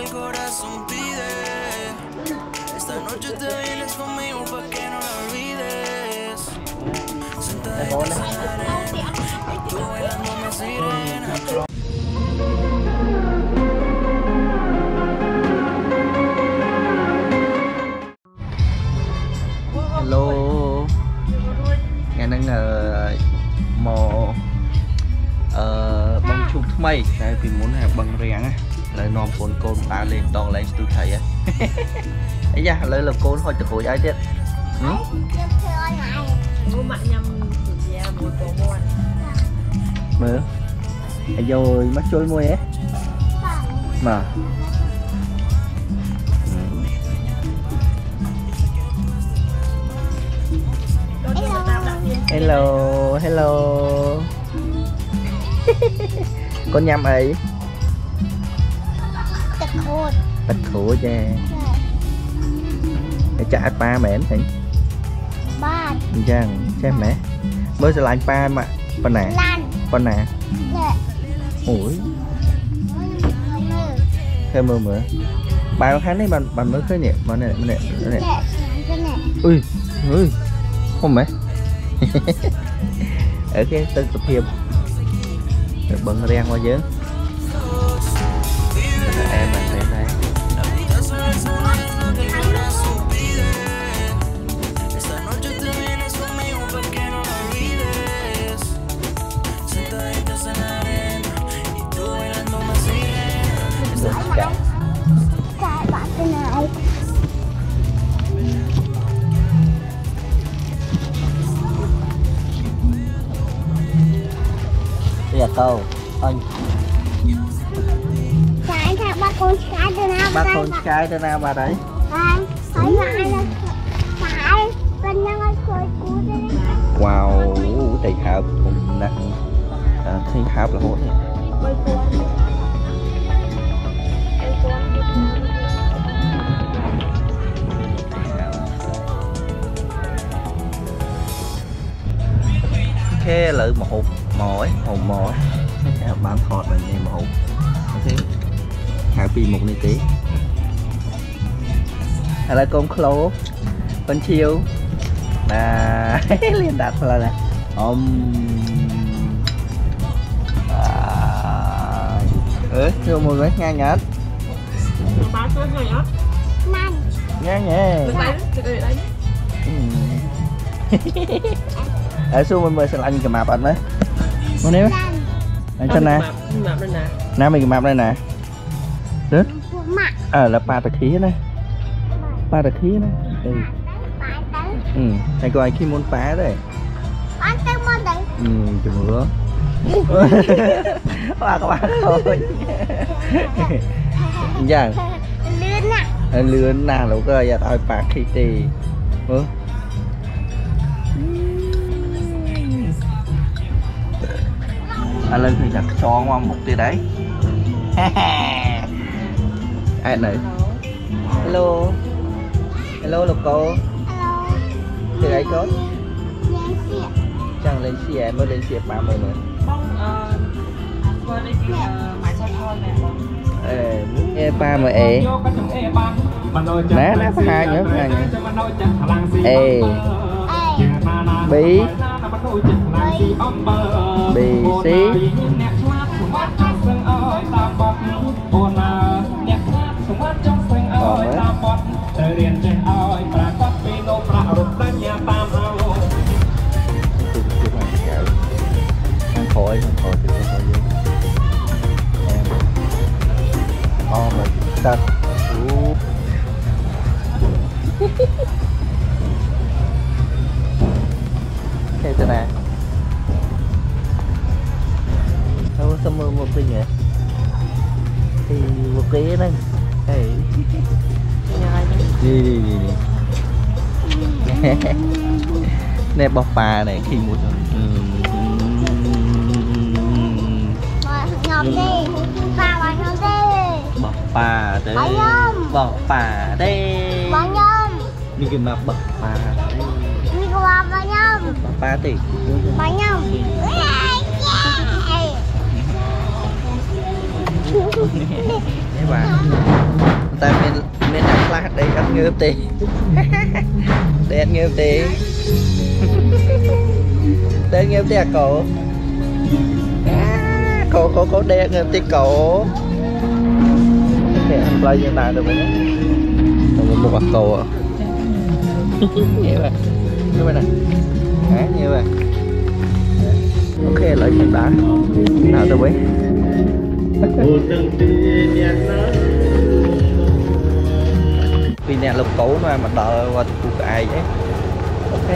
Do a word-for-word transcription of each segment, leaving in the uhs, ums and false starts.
que el corazón pide. Esta noche te vienes conmigo pa' que no la olvides. Senta en casa en la arena y tú bailando una sirena. Hello, ngày nay là mò băng chụp mây, đây vì muốn là băng rèn á, lấy non phồn côn ta lên đòn lấy tôi thấy á, ấy da lấy là côn thôi chụp hồi ai chết, mờ, rồi mắt trôi môi á, mà. Hello, hello. Con nhâm ấy. Bật khổ. Bật khổ cha. Cái cha ba mẹ anh thỉnh. Ba. Chăng, cha mẹ. Mới sẽ lại ba mà. Con nè. Con nè. Ủi. Thêm mưa mưa. Ba tháng này bạn bạn mới khơi nhẹ, bạn này, này, này. Ui, ui. Không mẹ. Ở cái tân tập hiệp bận rèn qua chứ em mình thấy này câu anh cái thằng bác con cái từ nào bác con cái từ nào bà đấy anh thấy là ai là phải bên nhau anh khơi cú đấy wow thầy Hạp cũng nặng thầy Hạp là hốt này thế lợi một hộp mỏi hồn mỏi bán thọt là như một thế hai pi một ni tí hay là con khô con chiêu là liền đặt là nè om ớ chưa mua mấy ngang nhá ngang nhé ở xuống mình mời sẽ lạnh cái mạp anh đấy con nè anh chân nè nam mình mạp đây nè rớt à là ba đặc khí này ba đặc khí này ừ ừ thầy coi khi muốn phá đấy anh tên môn đấy ừ chừng nữa ba các bạn thôi dạ lươn à lươn nào đâu cơ giờ tao phá khi tì ừ anh lên thì đặt cho ngon một tia đấy. Ai này? Hello, hello lộc cô. Từ đây có. Chẳng lên xe mới lên xe ba mươi nữa. E ba mà e. Nè nè hai nữa này. E. Bí. Bì xí khỏi khỏi em thế thế này đâu có mưa một tí nhỉ thì một tí đấy hey đi đi đi nè bọc bà này khi một nhọt đi bà nhọt đi bọc bà đây bọc bà đây bọc nhom đi kìa mà bọc bà đây bà nhom bà tỷ bà nhom ទេបាទតែមានមានអ្នកខ្លះដេកអត់ងើបទេដេកអត់ងើបទេដេកងើបទេអាកូកូកូកូដេកអត់ងើបទេកូគេអត់ផ្លូវយើងដើរទៅវិញទៅមុខអាកូនេះបាទនេះបាទណានេះបាទអូខេឥឡូវខ្ញុំដើរដើរទៅវិញvì nè lục cũ mà mà đợi qua tụi ai ấy. Ok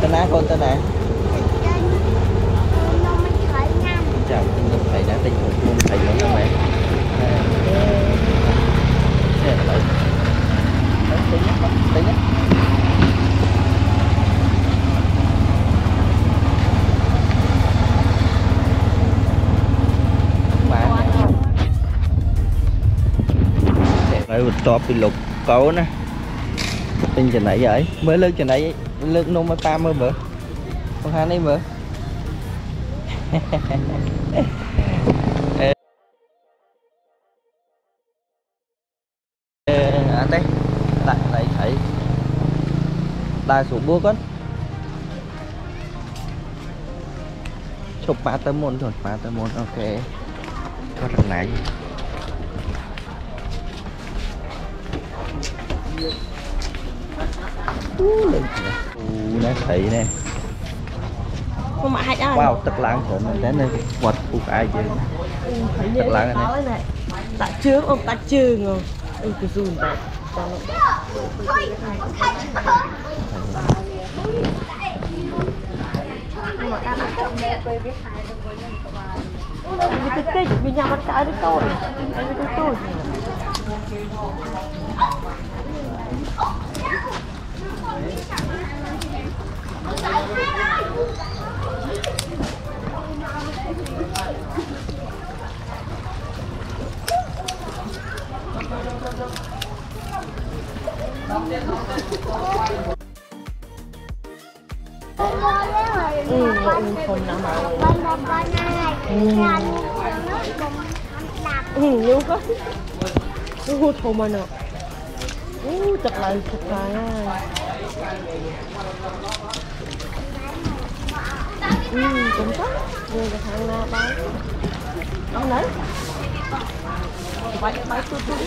tên á con tên nè chào mình thầy đã tình mình thầy luôn các bạn tính top bị lục cấu nè tin trên nãy vậy mới lướt trên nãy lướt nôm mới ba mươi bữa con hai đấy bữa ở đây lại lại thấy ta xuống búa con chụp ba tấm môn rồi ba tấm môn ok có thằng này nó thị nè wow tật lăng của mình đến đây quật của ai chứ tật lăng này tạ trường ông tạ trường rồi ừ cứ zoom ừ có ừ thô mà nè ừ chặt lại chặt lại ừ cũng có người là thằng nào bán ông đấy bán bán tôi tôi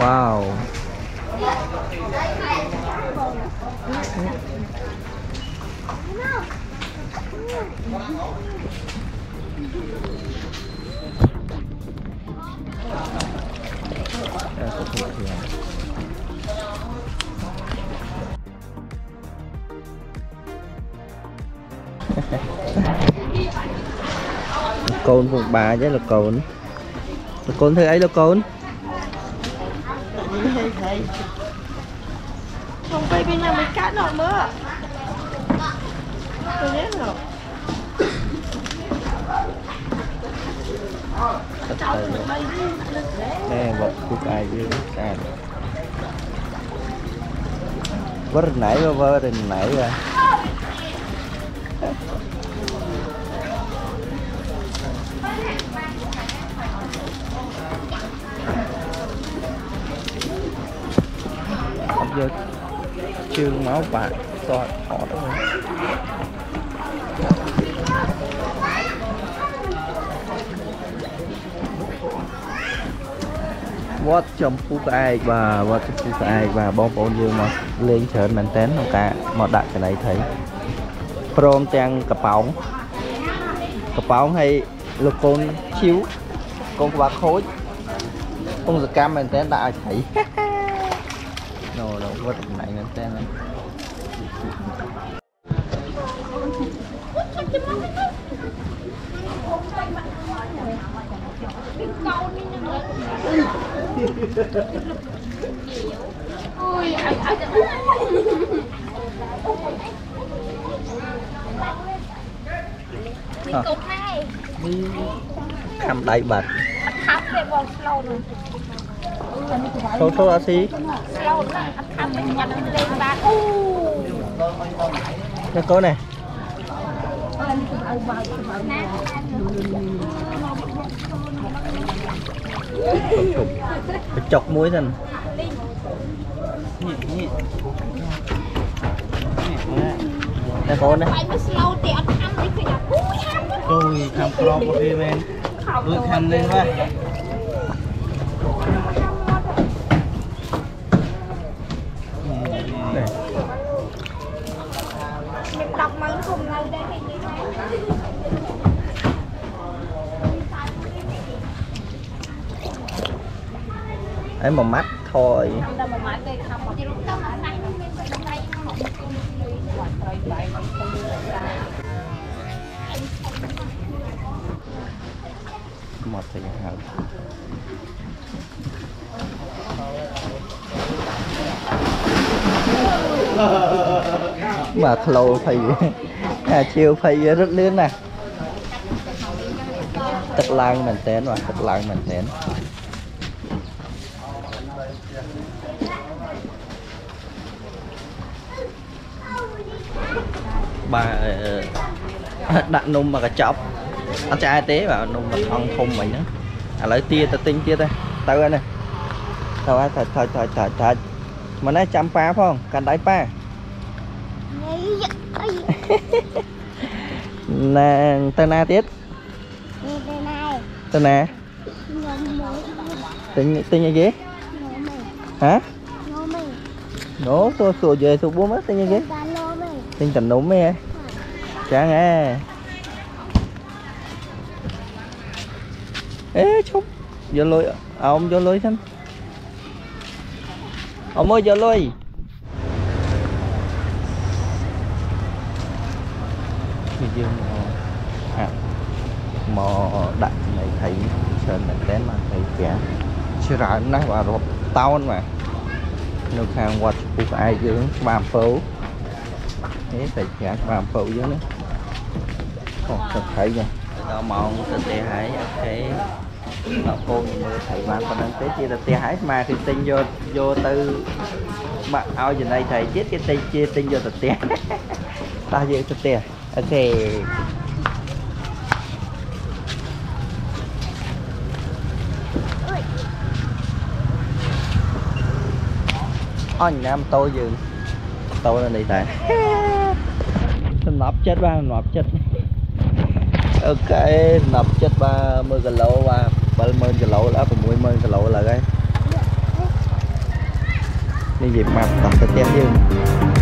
wow cồn vùng bà chứ là cồn là cồn thế ấy là cồn không phải bên nhà mình cắt nổi mưa tôi nhét rồi nè vợ của ai chứ ai vợ nãy vợ nãy rồi giờ trường máu bạc toàn họ đó rồi vót chấm phú ai và vót chấm phú ai và bom bồn dương mà lên trời mình tén một cả một đại cái này thấy prom trang cặp bóng cặp bóng hay lục con chiếu con bạc khối con giật cam mình tén đại thấy nó nó vất nãy nó tên lắm cam đại bạch số số lá xí nó có này chọc muối dần đây có này tôi tham pro một đi men tôi tham lên quá ấy một mắt thôi một thì hả mà khâu phải à, chiều phải rất lớn nè tật lang mình tén mà tật lang mình tén bà đặt nung mà cả chọc anh trai tế vào nung mà thon thùng mình nữa à lấy tia ta tinh tia đây tao đây này tao thật thật thật thật thật mà nó chăm pa phải không cần đáy pa nè tên na tiết tên nè tên tên gì hả nổ tôi sủa về sủa búa mất tên như gì tinh thần đúng mẹ chán à ế chúc vô lôi à, ông vô lôi xem ông ơi vô lôi thì à, mò đặt này thấy sơn này té mà thấy kẻ chưa ra nắng và rộp tao mà nước hàng quạt buộc ai dưỡng bàm phố thế thì cả làm phụ với nó còn thực thể nha tao mòn từ tia hải cái tao cô như thầy mà còn đang tới chia là tia hải mà thì tinh vô vô từ mà ao giờ đây thầy chết cái tay chia tinh vô từ tia ta vô từ tia ok anh nam tôi dừng tôi lên đi tại nộp chết ba nộp chết ok nộp chết ba mươi kg và ba mươi kg là mười mươi kg là cái này việc mà tập tiếp dương